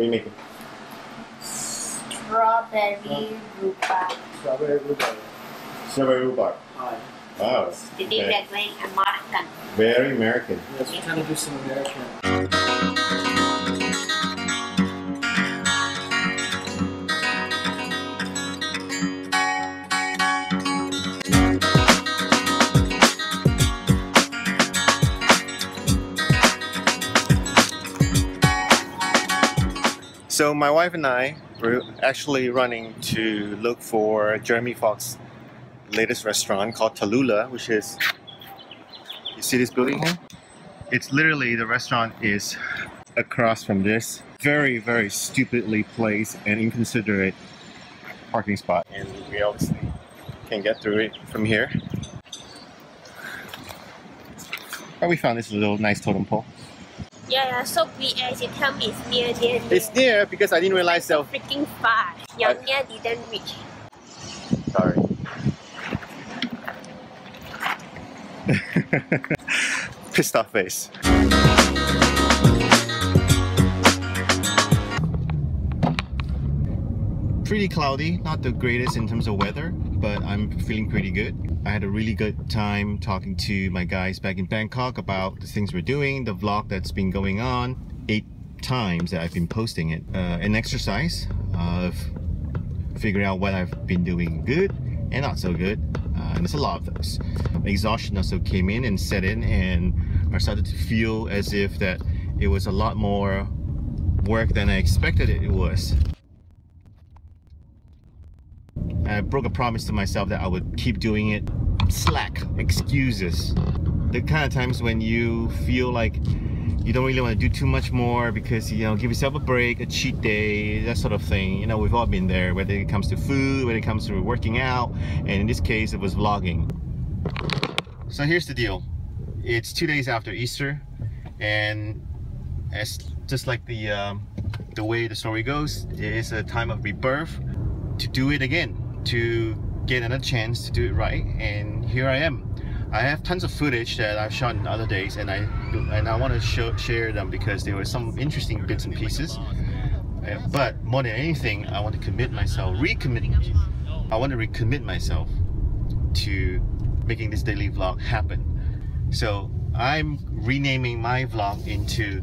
What are you making? Strawberry rhubarb. Wow. They did that very American. Very American. Yes, we're trying to do some American. So my wife and I were actually running to look for Jeremy Fox's latest restaurant called Tallulah, which is, you see this building here? It's literally, the restaurant is across from this very, very stupidly placed and inconsiderate parking spot. And we obviously can't get through it from here. But we found this little nice totem pole. Yeah, so as you tell me, it's near. It's near because I didn't realize that. So freaking far. Yamia didn't reach. Sorry. Pissed off face. Pretty cloudy, not the greatest in terms of weather, but I'm feeling pretty good. I had a really good time talking to my guys back in Bangkok about the things we're doing, the vlog that's been going on, 8 times that I've been posting it. An exercise of figuring out what I've been doing good and not so good, and there's a lot of those. Exhaustion also came in and set in, and I started to feel as if that it was a lot more work than I expected it was. I broke a promise to myself that I would keep doing it. Slack excuses. The kind of times when you feel like you don't really want to do too much more because, you know, give yourself a break, a cheat day, that sort of thing. You know, we've all been there, whether it comes to food, whether it comes to working out, and in this case, it was vlogging. So here's the deal. It's 2 days after Easter, and as just like the way the story goes, it is a time of rebirth to do it again, to get another chance to do it right, and here I am. I have tons of footage that I've shot in other days, and I want to share them because there were some interesting bits and pieces. But more than anything, I want to recommit myself to making this daily vlog happen. So I'm renaming my vlog into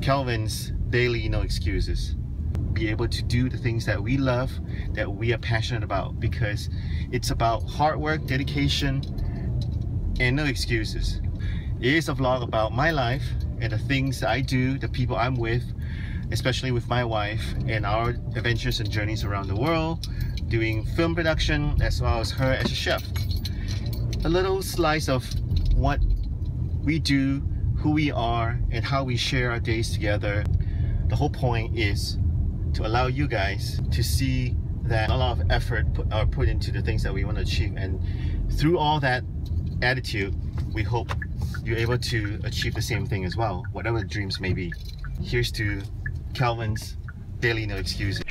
Kelvin's Daily No Excuses. Be able to do the things that we love, that we are passionate about, because it's about hard work, dedication, and no excuses. It is a vlog about my life and the things I do, the people I'm with, especially with my wife, and our adventures and journeys around the world, doing film production, as well as her as a chef. A little slice of what we do, who we are, and how we share our days together. The whole point is to allow you guys to see that a lot of effort are put into the things that we want to achieve, and through all that attitude, we hope you're able to achieve the same thing as well, whatever the dreams may be. Here's to Kelvin's Daily No Excuses.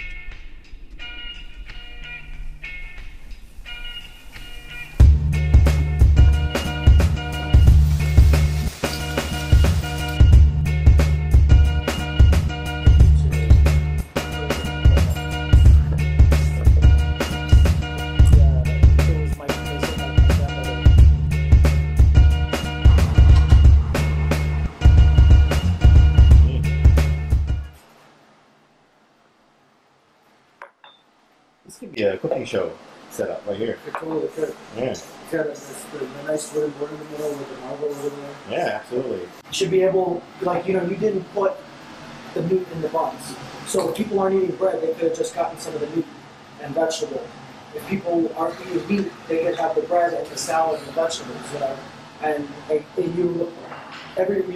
Yeah, cooking show set up right here. It's totally good. Yeah. It's got a nice wooden board in the middle with an elbow over there. Yeah, absolutely. You should be able, like, you know, you didn't put the meat in the buns. So if people aren't eating bread, they could have just gotten some of the meat and vegetable. If people aren't eating meat, they could have the bread and the salad and the vegetables, you know. And you're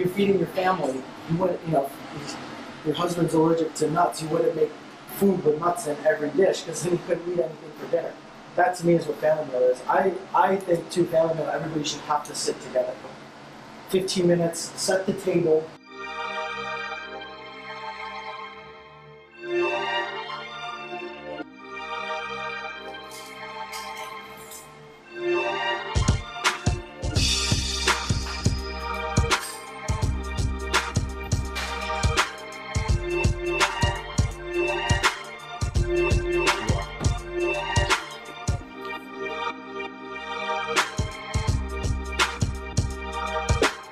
feeding your family. You wouldn't, you know, your husband's allergic to nuts, you wouldn't make food with nuts in every dish, because then you couldn't eat anything for dinner. That to me is what family meal is. I think too, family meal, everybody should have to sit together for 15 minutes, set the table.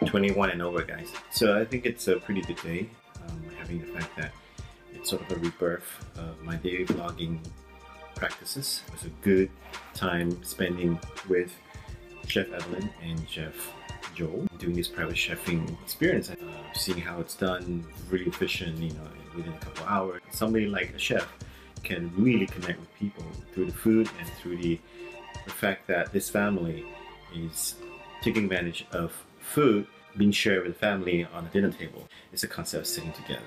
21 and over, guys. So I think it's a pretty good day, having the fact that it's sort of a rebirth of my daily vlogging practices. It was a good time spending with Chef Evelyn and Chef Joel, doing this private chefing experience, seeing how it's done, really efficient, you know, within a couple of hours. Somebody like a chef can really connect with people through the food and through the fact that this family is taking advantage of food being shared with the family on a dinner table. It's a concept of sitting together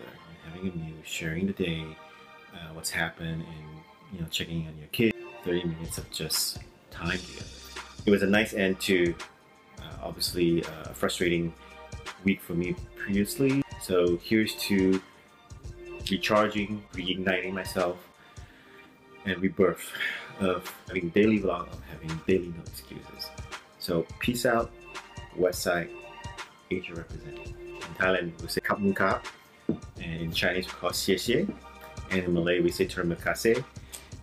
and having a meal, sharing the day, what's happened, and you know, checking on your kid. 30 minutes of just time together. It was a nice end to obviously a frustrating week for me previously. So here's to recharging, reigniting myself, and rebirth of having daily vlog, of having daily no excuses. So peace out, Westside, Asia represented. In Thailand we say kap mun kap, and in Chinese we call xie xie, and in Malay we say terima kasih,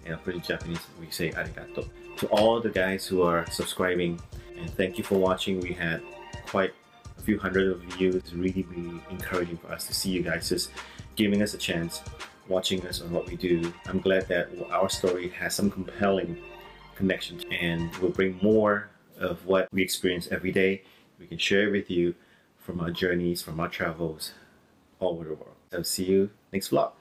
and of course in Japanese we say arigato. To all the guys who are subscribing, and thank you for watching. We had quite a few hundred of views. It's really, really encouraging for us to see you guys just giving us a chance, watching us on what we do. I'm glad that our story has some compelling connection, and we'll bring more of what we experience every day. We can share with you from our journeys, from our travels all over the world. So see you next vlog.